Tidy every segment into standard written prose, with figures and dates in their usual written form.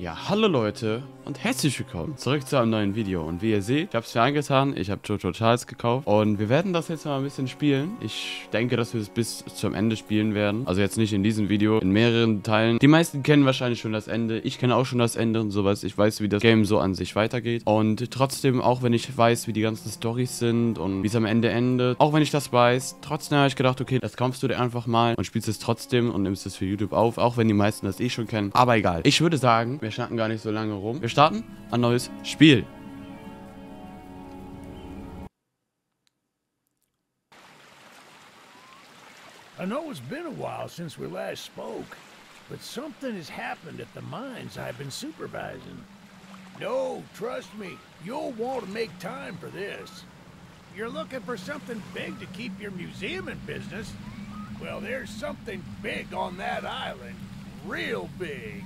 Ja, hallo Leute und herzlich willkommen zurück zu einem neuen Video. Und wie ihr seht, ich habe es mir angetan, ich habe Choo Choo Charles gekauft und wir werden das jetzt mal ein bisschen spielen. Ich denke, dass wir es bis zum Ende spielen werden. Also jetzt nicht in diesem Video, in mehreren Teilen. Die meisten kennen wahrscheinlich schon das Ende, ich kenne auch schon das Ende und sowas. Ich weiß, wie das Game so an sich weitergeht. Und trotzdem, auch wenn ich weiß, wie die ganzen Storys sind und wie es am Ende endet, auch wenn ich das weiß, trotzdem habe ich gedacht, okay, das kaufst du dir einfach mal und spielst es trotzdem und nimmst es für YouTube auf, auch wenn die meisten das eh schon kennen. Aber egal, ich würde sagen, wir schnacken gar nicht so lange rum. Wir starten ein neues Spiel. I know it's been a while since we last spoke, but something has happened at the mines I've been supervising. No, trust me, you'll want to make time for this. You're looking for something big to keep your museum in business? Well, there's something big on that island, real big.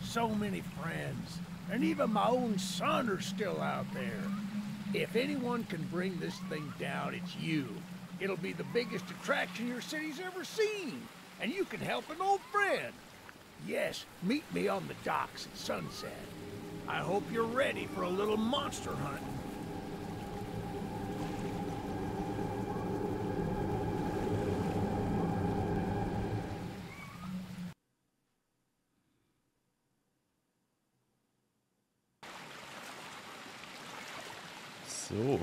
So many friends, and even my own son are still out there. If anyone can bring this thing down, it's you. It'll be the biggest attraction your city's ever seen, and you can help an old friend. Yes, meet me on the docks at sunset. I hope you're ready for a little monster hunt. So.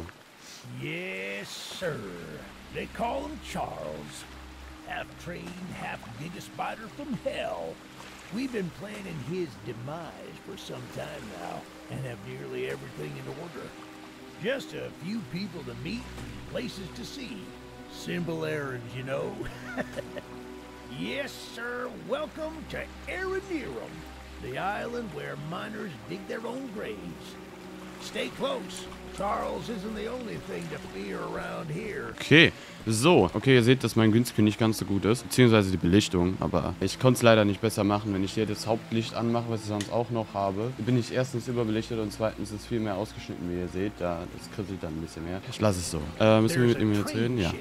Yes, sir. They call him Charles. Half trained, half biggest spider from hell. We've been planning his demise for some time now and have nearly everything in order. Just a few people to meet and places to see. Simple errands, you know. Yes, sir. Welcome to Aerodium, the island where miners dig their own graves. Stay close. Charles isn't the only thing to fear around here. Okay, so. Okay, ihr seht, dass mein Günstkühl nicht ganz so gut ist. Beziehungsweise die Belichtung. Aber ich konnte es leider nicht besser machen. Wenn ich hier das Hauptlicht anmache, was ich sonst auch noch habe, bin ich erstens überbelichtet und zweitens ist viel mehr ausgeschnitten, wie ihr seht. Da, das kritzelt dann ein bisschen mehr. Ich lasse es so. Müssen wir mit ihm jetzt reden? Ja.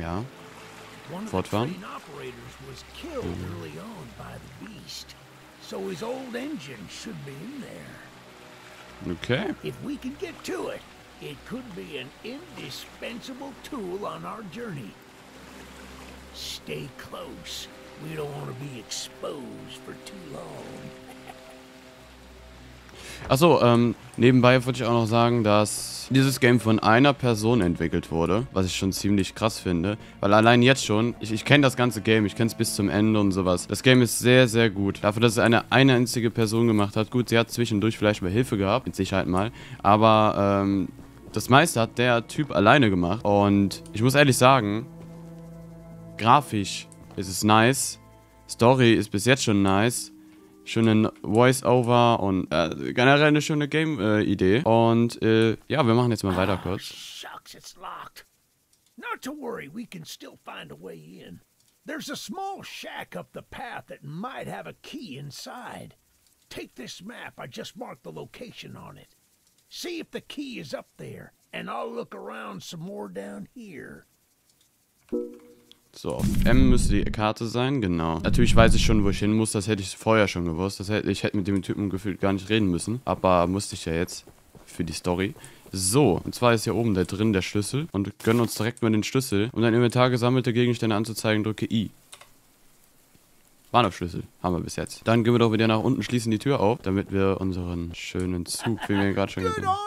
Ja. Fortfahren. So his old engine should be in there. Okay. If we can get to it, it could be an indispensable tool on our journey. Stay close. We don't want to be exposed for too long. Achso, nebenbei wollte ich auch noch sagen, dass dieses Game von einer Person entwickelt wurde, was ich schon ziemlich krass finde, weil allein jetzt schon, ich kenne das ganze Game, ich kenne es bis zum Ende und sowas. Das Game ist sehr, sehr gut. Dafür, dass es eine einzige Person gemacht hat, gut, sie hat zwischendurch vielleicht mal Hilfe gehabt, mit Sicherheit mal, aber das meiste hat der Typ alleine gemacht und ich muss ehrlich sagen, grafisch ist es nice, Story ist bis jetzt schon nice, schönen Voice-Over und generell eine schöne Game-Idee. Und ja, wir machen jetzt mal weiter kurz. Shucks, it's locked. Not to worry, we can still find a way in. There's a small shack up the path that might have a key inside. Take this map, I just marked the location on it. See if the key is up there and I'll look around some more down here. So, auf M müsste die Karte sein, genau. Natürlich weiß ich schon, wo ich hin muss, das hätte ich vorher schon gewusst. Ich hätte mit dem Typen gefühlt gar nicht reden müssen, aber musste ich ja jetzt für die Story. So, und zwar ist hier oben da drin der Schlüssel und wir gönnen uns direkt mal den Schlüssel. Um dein Inventar gesammelte Gegenstände anzuzeigen, drücke I. Warnschlüssel haben wir bis jetzt. Dann gehen wir doch wieder nach unten, schließen die Tür auf, damit wir unseren schönen Zug, wie wir gerade schon gesehen haben.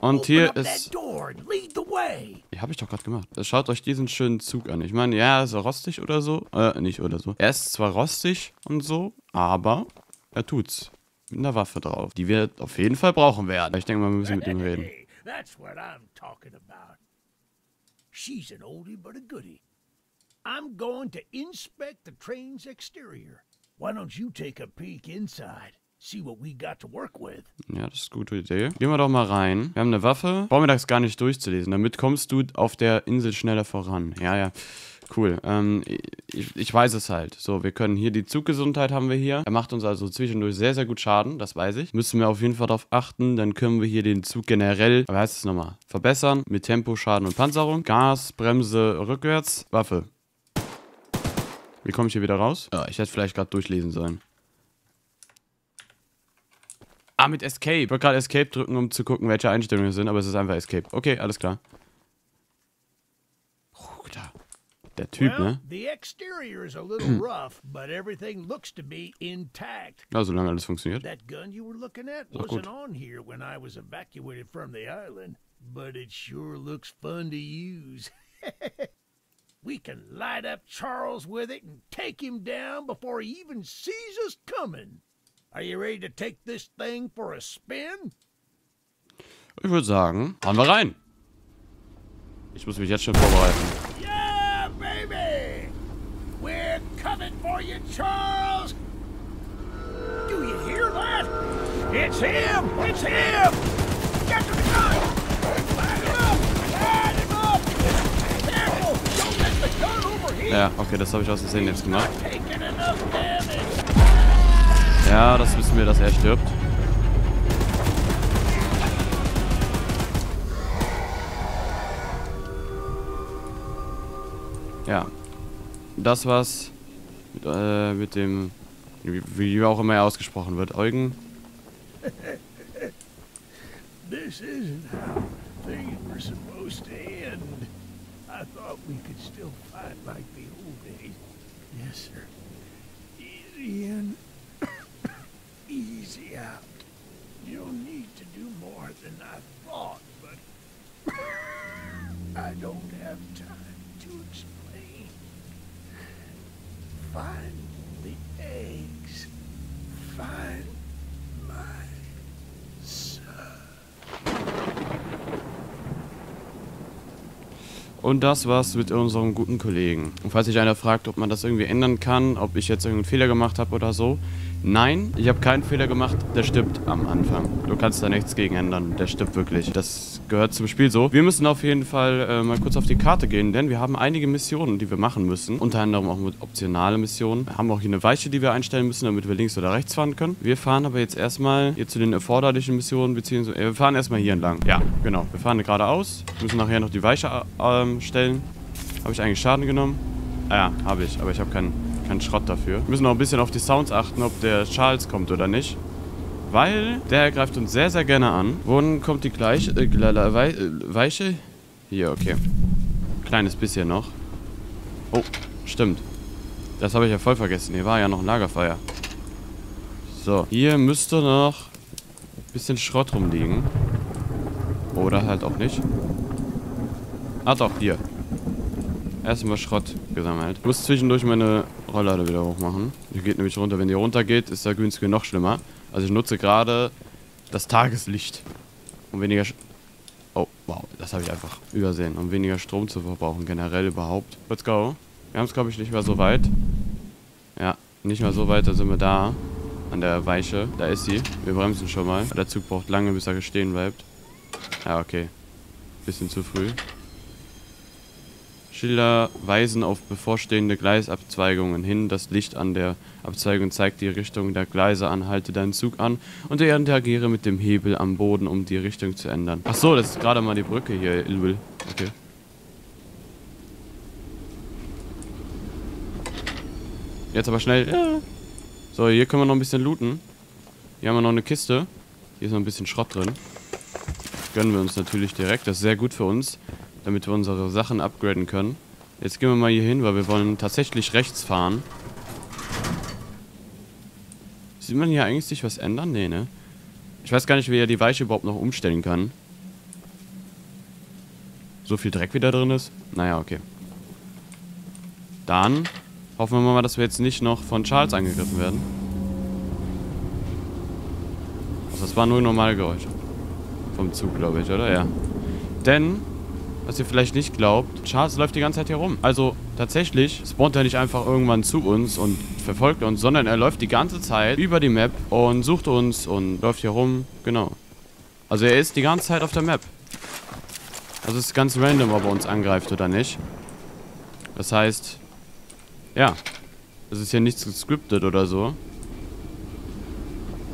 Und hier ist... Ja, habe ich doch gerade gemacht. Schaut euch diesen schönen Zug an. Ich meine, ja, ist er rostig oder so. Nicht oder so. Er ist zwar rostig und so, aber er tut's. Mit einer Waffe drauf, die wir auf jeden Fall brauchen werden. Ich denke mal, wir müssen mit ihm reden. That's what I'm talking about. She's an oldie but a goodie. I'm going to inspect the train's exterior. Why don't you take a peek inside? See what we got to work with. Ja, das ist eine gute Idee. Gehen wir doch mal rein. Wir haben eine Waffe. Brauchen wir das gar nicht durchzulesen. Damit kommst du auf der Insel schneller voran. Ja, ja. Cool. Ich weiß es halt. So, wir können hier die Zuggesundheit haben wir hier. Er macht uns also zwischendurch sehr, sehr gut Schaden. Das weiß ich. Müssen wir auf jeden Fall darauf achten. Dann können wir hier den Zug generell, wie heißt es nochmal, verbessern. Mit Tempo, Schaden und Panzerung. Gas, Bremse, rückwärts. Waffe. Wie komme ich hier wieder raus? Ja, ich hätte vielleicht gerade durchlesen sollen. Ah, mit Escape. Ich wollte gerade Escape drücken, um zu gucken, welche Einstellungen es sind, aber es ist einfach Escape. Okay, alles klar. Oh, da. Der Typ, ne? Ja, solange alles funktioniert. Ach, gut. We can light up Charles with it and take him down before he even sees us coming. Are you ready to take this thing for a spin? Ich würde sagen, hauen wir rein. Ich muss mich jetzt schon vorbereiten. Yeah, baby! We're coming for you, Charles! Do you hear that? It's him! It's him! Get to the gun! Ja, okay, das habe ich aus Versehen jetzt gemacht. Ja, das wissen wir, dass er stirbt. Ja. Das war's mit dem, wie auch immer er ausgesprochen wird, Eugen. This isn't how things were supposed to end. I thought we could still fight like the old days. Yes, sir. Easy in, easy out. You'll need to do more than I thought, but I don't have time to explain. Find the eggs. Find my son. Und das war's mit unserem guten Kollegen. Und falls sich einer fragt, ob man das irgendwie ändern kann, ob ich jetzt irgendeinen Fehler gemacht habe oder so. Nein, ich habe keinen Fehler gemacht. Der stirbt am Anfang. Du kannst da nichts gegen ändern. Der stirbt wirklich. Das gehört zum Spiel so. Wir müssen auf jeden Fall mal kurz auf die Karte gehen, denn wir haben einige Missionen, die wir machen müssen. Unter anderem auch mit optionale Missionen. Wir haben auch hier eine Weiche, die wir einstellen müssen, damit wir links oder rechts fahren können. Wir fahren aber jetzt erstmal hier zu den erforderlichen Missionen, beziehungsweise wir fahren erstmal hier entlang. Ja, genau. Wir fahren geradeaus. Wir müssen nachher noch die Weiche stellen. Habe ich eigentlich Schaden genommen? Ah ja, habe ich, aber ich habe keinen Schrott dafür. Wir müssen noch ein bisschen auf die Sounds achten, ob der Charles kommt oder nicht. Weil der greift uns sehr, sehr gerne an. Wohin kommt die gleiche Weiche? Hier, okay. Kleines bisschen noch. Oh, stimmt. Das habe ich ja voll vergessen. Hier war ja noch ein Lagerfeuer. So, hier müsste noch ein bisschen Schrott rumliegen. Oder halt auch nicht. Ah doch, hier. Erstmal Schrott gesammelt. Ich muss zwischendurch meine Rolllade wieder hochmachen. Die geht nämlich runter. Wenn die runtergeht, ist der Günstige noch schlimmer. Also ich nutze gerade das Tageslicht. Um weniger... Oh, wow. Das habe ich einfach übersehen. Um weniger Strom zu verbrauchen, generell überhaupt. Let's go. Wir haben es, glaube ich, nicht mehr so weit. Ja, nicht mehr so weit. Da sind wir da. An der Weiche. Da ist sie. Wir bremsen schon mal. Der Zug braucht lange, bis er stehen bleibt. Ja, okay. Bisschen zu früh. Schilder weisen auf bevorstehende Gleisabzweigungen hin. Das Licht an der Abzweigung zeigt die Richtung der Gleise an. Halte deinen Zug an und interagiere mit dem Hebel am Boden, um die Richtung zu ändern. Ach so, das ist gerade mal die Brücke hier, Ilwil. Okay. Jetzt aber schnell. Ja. So, hier können wir noch ein bisschen looten. Hier haben wir noch eine Kiste. Hier ist noch ein bisschen Schrott drin. Gönnen wir uns natürlich direkt. Das ist sehr gut für uns, damit wir unsere Sachen upgraden können. Jetzt gehen wir mal hier hin, weil wir wollen tatsächlich rechts fahren. Sieht man hier eigentlich sich was ändern? Nee, ne? Ich weiß gar nicht, wie er die Weiche überhaupt noch umstellen kann. So viel Dreck, wie da drin ist? Naja, okay. Dann hoffen wir mal, dass wir jetzt nicht noch von Charles angegriffen werden. Also das war nur ein normales Geräusch. Vom Zug, glaube ich, oder? Ja. Denn... was ihr vielleicht nicht glaubt, Charles läuft die ganze Zeit hier rum. Also tatsächlich spawnt er nicht einfach irgendwann zu uns und verfolgt uns, sondern er läuft die ganze Zeit über die Map und sucht uns und läuft hier rum. Genau. Also er ist die ganze Zeit auf der Map. Also es ist ganz random, ob er uns angreift oder nicht. Das heißt, ja, es ist hier nichts gescriptet oder so.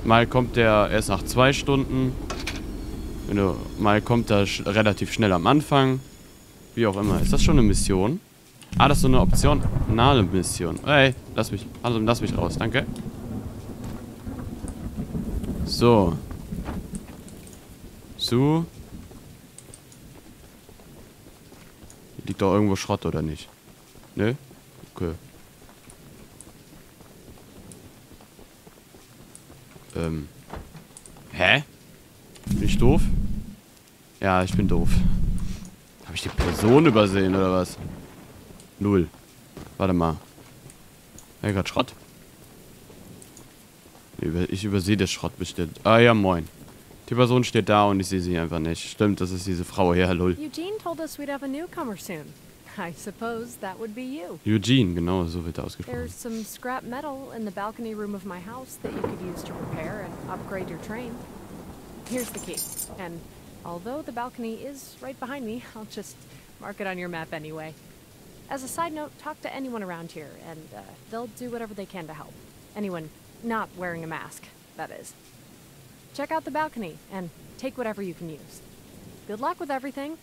Mal kommt er erst nach 2 Stunden. Mal kommt er relativ schnell am Anfang. Wie auch immer. Ist das schon eine Mission? Ah, das ist so eine optionale Mission. Ey, lass mich raus, danke. So. Zu. Hier liegt doch irgendwo Schrott, oder nicht? Ne? Okay. Hä? Bin ich doof? Ja, ich bin doof. Habe ich die Person übersehen, oder was? Null. Warte mal. Ja, gerade Schrott. Ich übersehe das Schrott bestimmt. Ah ja, moin. Die Person steht da und ich sehe sie einfach nicht. Stimmt, das ist diese Frau hier, lol. Eugene, genau, so wird er ausgesprochen. As a side note, talk to anyone around here, and they'll do whatever they can to help. Anyone not wearing a mask, that is. Check out the balcony and take whatever you can use. Good luck with everything.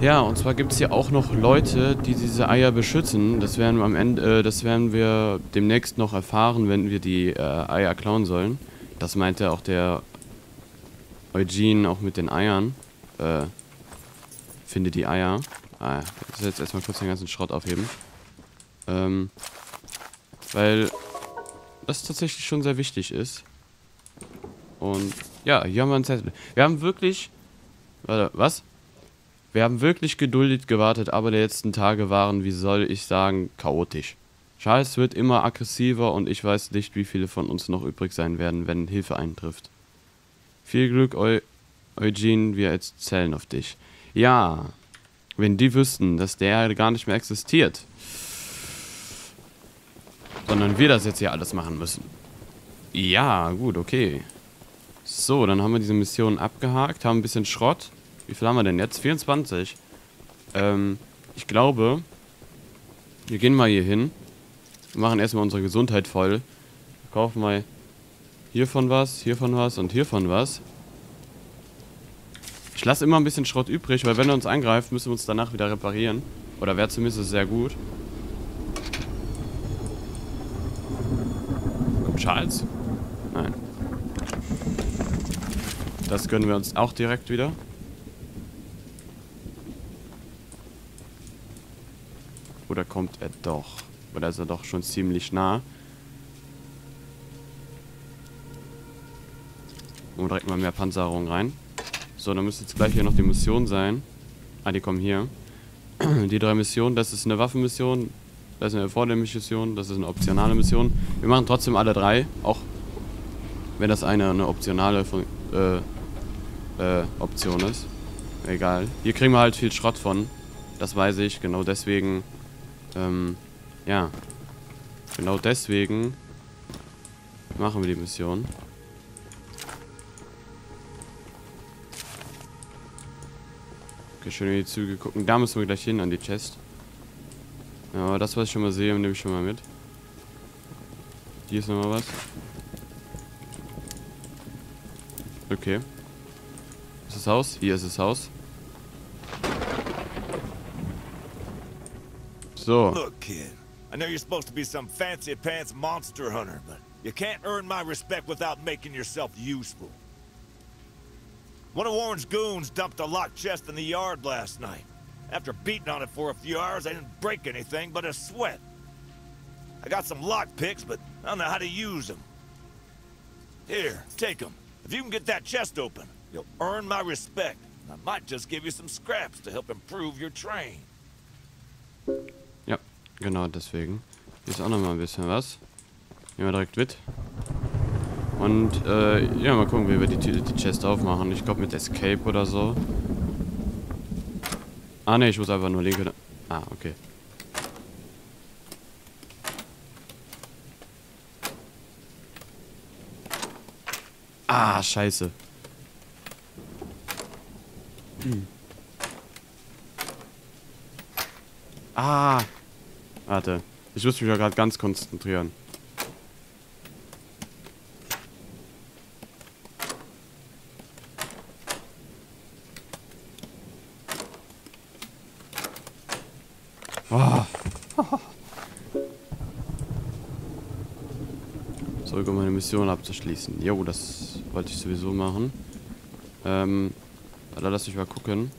Ja, und zwar gibt's hier auch noch Leute, die diese Eier beschützen. Das werden wir am Ende, das werden wir demnächst noch erfahren, wenn wir die Eier klauen sollen. Das meinte auch der Eugene auch mit den Eiern. Finde die Eier. Ah, ich muss jetzt erstmal kurz den ganzen Schrott aufheben. Weil das tatsächlich schon sehr wichtig ist. Und ja, hier haben wir ein Zettel. Wir haben wirklich... Warte, was? Wir haben wirklich geduldig gewartet, aber die letzten Tage waren, wie soll ich sagen, chaotisch. Charles wird immer aggressiver und ich weiß nicht, wie viele von uns noch übrig sein werden, wenn Hilfe eintrifft. Viel Glück, Eugene, wir zählen auf dich. Ja... Wenn die wüssten, dass der gar nicht mehr existiert. Sondern wir das jetzt hier alles machen müssen. Ja, gut, okay. So, dann haben wir diese Mission abgehakt. Haben ein bisschen Schrott. Wie viel haben wir denn jetzt? 24. Ich glaube, wir gehen mal hier hin. Wir machen erstmal unsere Gesundheit voll. Kaufen mal hiervon was und hiervon was. Ich lasse immer ein bisschen Schrott übrig, weil wenn er uns angreift, müssen wir uns danach wieder reparieren. Oder wäre zumindest sehr gut. Kommt Charles? Nein. Das gönnen wir uns auch direkt wieder. Oder kommt er doch? Oder ist er doch schon ziemlich nah? Und direkt mal mehr Panzerung rein. So, dann müsste jetzt gleich hier noch die Mission sein. Ah, die kommen hier. Die drei Missionen, das ist eine Waffenmission, das ist eine erforderliche Mission, das ist eine optionale Mission. Wir machen trotzdem alle drei, auch wenn das eine optionale Option ist. Egal. Hier kriegen wir halt viel Schrott von. Das weiß ich, genau deswegen. Ja. Genau deswegen machen wir die Mission. Okay, schön in die Züge gucken. Da müssen wir gleich hin, an die Chest. Ja, aber das, was ich schon mal sehe, nehme ich schon mal mit. Hier ist nochmal was. Okay. Ist das Haus? Hier ist das Haus. So. Look, kid. I know you're supposed to be some fancy pants monster hunter, but you can't earn my respect without making yourself useful. One of Warren's goons dumped a locked chest in the yard last night. After beating on it for a few hours, I didn't break anything but a sweat. I got some lockpicks, but I don't know how to use them. Here, take them. If you can get that chest open, you'll earn my respect. I might just give you some scraps to help improve your train. Ja, genau deswegen. Hier ist auch nochmal ein bisschen was. Nehmen wir direkt mit. Und, ja, mal gucken, wie wir die Chest aufmachen. Ich glaube mit Escape oder so. Ah, ne, ich muss einfach nur linke... Ah, okay. Ah, scheiße. Ah. Warte. Ich muss mich ja gerade ganz konzentrieren. Zurück, um meine Mission abzuschließen. Jo, das wollte ich sowieso machen. Da lass mich mal gucken.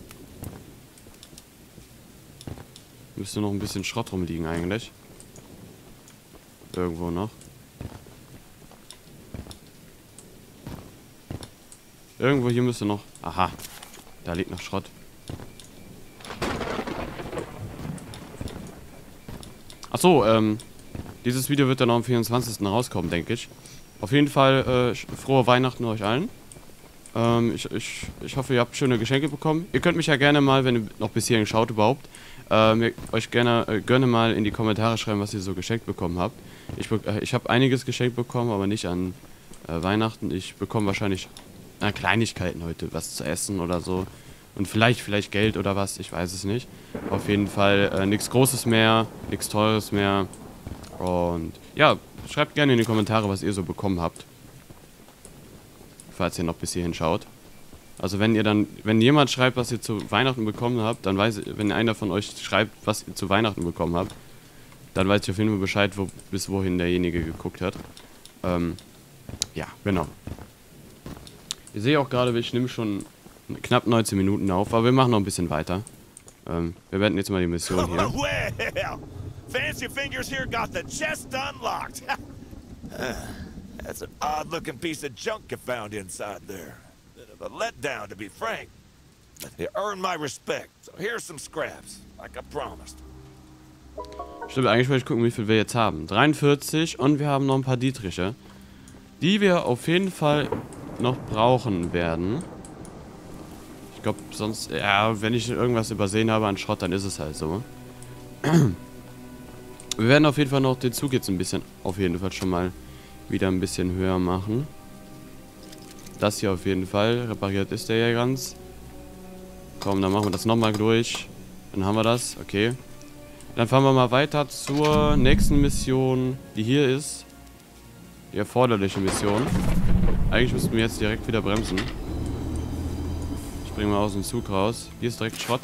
Müsste noch ein bisschen Schrott rumliegen eigentlich. Irgendwo noch. Irgendwo hier müsste noch... Aha, da liegt noch Schrott. Achso, dieses Video wird dann am 24. rauskommen, denke ich. Auf jeden Fall frohe Weihnachten euch allen. Ich hoffe, ihr habt schöne Geschenke bekommen. Ihr könnt mich ja gerne mal, wenn ihr noch bis hierhin schaut überhaupt, euch gerne mal in die Kommentare schreiben, was ihr so geschenkt bekommen habt. Ich habe einiges geschenkt bekommen, aber nicht an Weihnachten. Ich bekomme wahrscheinlich Kleinigkeiten heute, was zu essen oder so. Und vielleicht Geld oder was, ich weiß es nicht. Auf jeden Fall nichts Großes mehr, nichts Teures mehr. Und ja, schreibt gerne in die Kommentare, was ihr so bekommen habt. Falls ihr noch bis hierhin schaut. Also wenn jemand schreibt, was ihr zu Weihnachten bekommen habt, dann weiß ich, wenn einer von euch schreibt, was ihr zu Weihnachten bekommen habt, dann weiß ich auf jeden Fall Bescheid, bis wohin derjenige geguckt hat. Ja, genau. Ihr seht auch gerade, ich nehme schon knapp 19 Minuten auf, aber wir machen noch ein bisschen weiter. Wir werden jetzt mal die Mission hier. Fancy fingers here got the chest unlocked. That's an odd-looking piece of junk you found inside there. Bit of a letdown, to be frank. You earned my respect, so here's some scraps, like I promised. Stimmt, eigentlich wollte ich gucken, wie viel wir jetzt haben. 43 und wir haben noch ein paar Dietriche, die wir auf jeden Fall noch brauchen werden. Ich glaube, sonst... Ja, wenn ich irgendwas übersehen habe an Schrott, dann ist es halt so. Wir werden auf jeden Fall noch den Zug jetzt ein bisschen, auf jeden Fall schon mal wieder ein bisschen höher machen. Das hier auf jeden Fall. Repariert ist der ja ganz. Komm, dann machen wir das nochmal durch. Dann haben wir das. Okay. Dann fahren wir mal weiter zur nächsten Mission, die hier ist. Die erforderliche Mission. Eigentlich müssten wir jetzt direkt wieder bremsen. Ich bringe mal aus dem Zug raus. Hier ist direkt Schrott.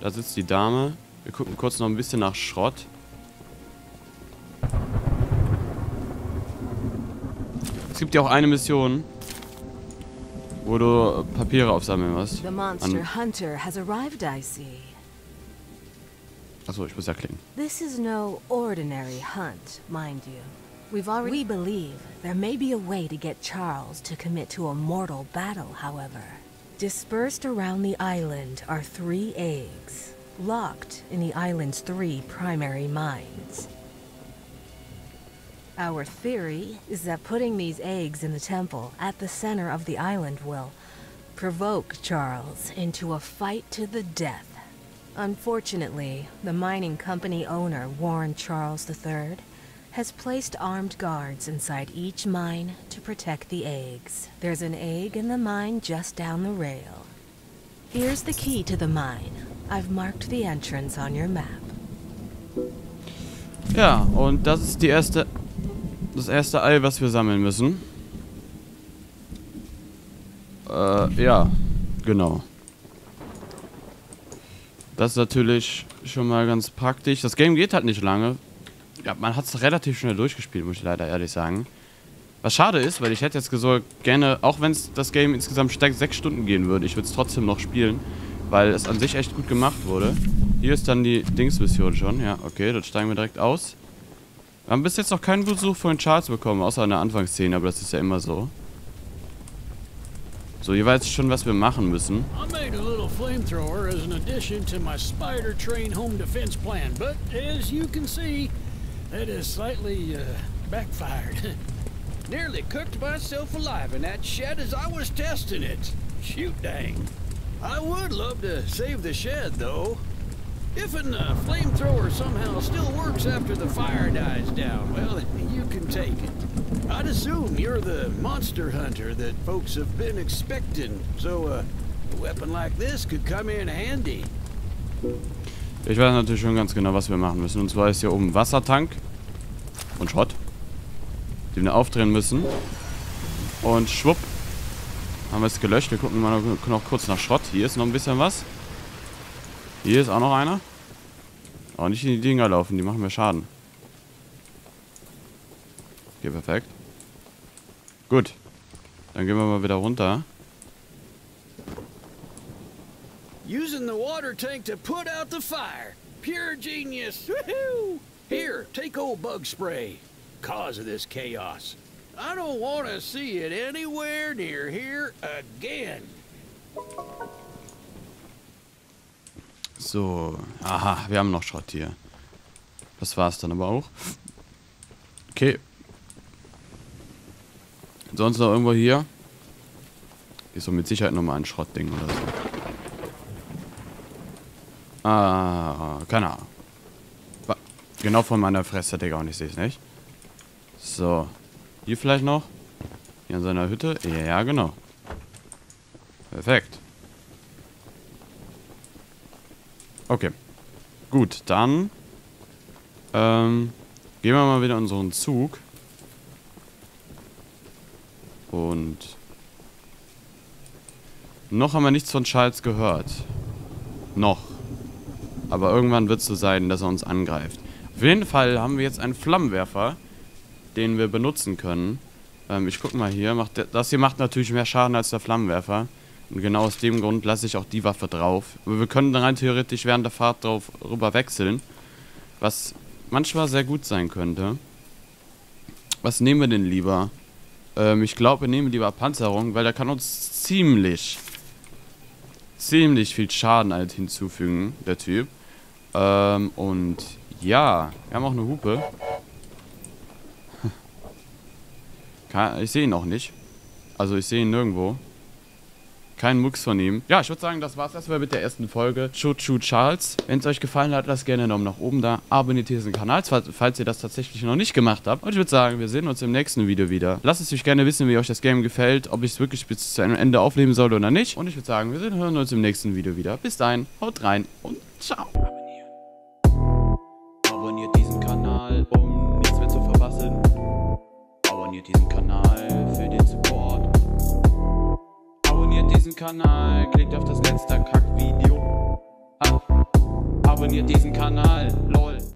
Da sitzt die Dame. Wir gucken kurz noch ein bisschen nach Schrott. Es gibt ja auch eine Mission, wo du Papiere aufsammeln musst. Achso, ich muss ja klicken. This is no ordinary hunt, mind you. We believe there may be a way to get Charles to commit to a mortal battle, however. Dispersed around the island are 3 eggs, locked in the island's 3 primary mines. Our theory is that putting these eggs in the temple at the center of the island will provoke Charles into a fight to the death. Unfortunately, the mining company owner, Warren Charles the Third, has placed armed guards inside each mine to protect the eggs. There's an egg in the mine just down the rail. Here's the key to the mine. I've marked the entrance on your map. Ja, und das ist die erste... Das erste Ei, was wir sammeln müssen. Ja, genau. Das ist natürlich schon mal ganz praktisch. Das Game geht halt nicht lange. Ja, man hat es relativ schnell durchgespielt, muss ich leider ehrlich sagen. Was schade ist, weil ich hätte jetzt gesagt, gerne, auch wenn es das Game insgesamt stark 6 Stunden gehen würde, ich würde es trotzdem noch spielen, weil es an sich echt gut gemacht wurde. Hier ist dann die Dingsmission schon. Ja, okay, dann steigen wir direkt aus. Wir haben bis jetzt noch keinen Besuch von Charles bekommen, außer in der Anfangsszene, aber das ist ja immer so. So, ihr weiß schon, was wir machen müssen. If a flamethrower somehow still works after the fire dies down, well, you can take it. I'd assume you're the monster hunter that folks have been expecting, so a weapon like this could come in handy. Ich weiß natürlich schon ganz genau, was wir machen müssen. Und zwar ist hier oben ein Wassertank und Schrott, den wir aufdrehen müssen. Und schwupp, haben wir es gelöscht. Wir gucken mal noch kurz nach Schrott. Hier ist noch ein bisschen was. Hier ist auch noch einer. Aber nicht in die Dinger laufen, die machen mir Schaden. Okay, perfekt. Gut. Dann gehen wir mal wieder runter. Using the water tank to put out the fire. Pure genius. Woohoo! Here, take old bug spray. Cause of this chaos. I don't want to see it anywhere near here again. So, aha, wir haben noch Schrott hier. Das war's dann aber auch. Okay. Sonst noch irgendwo hier? Ist so mit Sicherheit nochmal ein Schrottding oder so. Ah, keine Ahnung. Genau von meiner Fresse, Digga, und ich sehe es nicht. So. Hier vielleicht noch? Hier in seiner Hütte? Ja, genau. Perfekt. Okay. Gut, dann gehen wir mal wieder in unseren Zug. Und noch haben wir nichts von Charles gehört. Noch. Aber irgendwann wird es so sein, dass er uns angreift. Auf jeden Fall haben wir jetzt einen Flammenwerfer, den wir benutzen können. Ich guck mal hier. Das hier macht natürlich mehr Schaden als der Flammenwerfer. Und genau aus dem Grund lasse ich auch die Waffe drauf. Aber wir können rein theoretisch während der Fahrt drauf rüber wechseln. Was manchmal sehr gut sein könnte. Was nehmen wir denn lieber? Ich glaube, wir nehmen lieber Panzerung, weil der kann uns ziemlich viel Schaden halt hinzufügen, der Typ. Und ja, wir haben auch eine Hupe. Ich sehe ihn auch nicht. Also ich sehe ihn nirgendwo. Kein Mucks von ihm. Ja, ich würde sagen, das war's erstmal mit der ersten Folge. Choo Choo Charles. Wenn es euch gefallen hat, lasst gerne einen Daumen nach oben da. Abonniert diesen Kanal, falls ihr das tatsächlich noch nicht gemacht habt. Und ich würde sagen, wir sehen uns im nächsten Video wieder. Lasst es mich gerne wissen, wie euch das Game gefällt. Ob ich es wirklich bis zu einem Ende aufnehmen soll oder nicht. Und ich würde sagen, wir hören uns im nächsten Video wieder. Bis dahin, haut rein und ciao. Abonniert diesen Kanal, um nichts mehr zu verpassen. Abonniert diesen Kanal für den Support. Abonniert diesen Kanal, klickt auf das letzte Kackvideo. Abonniert diesen Kanal, lol.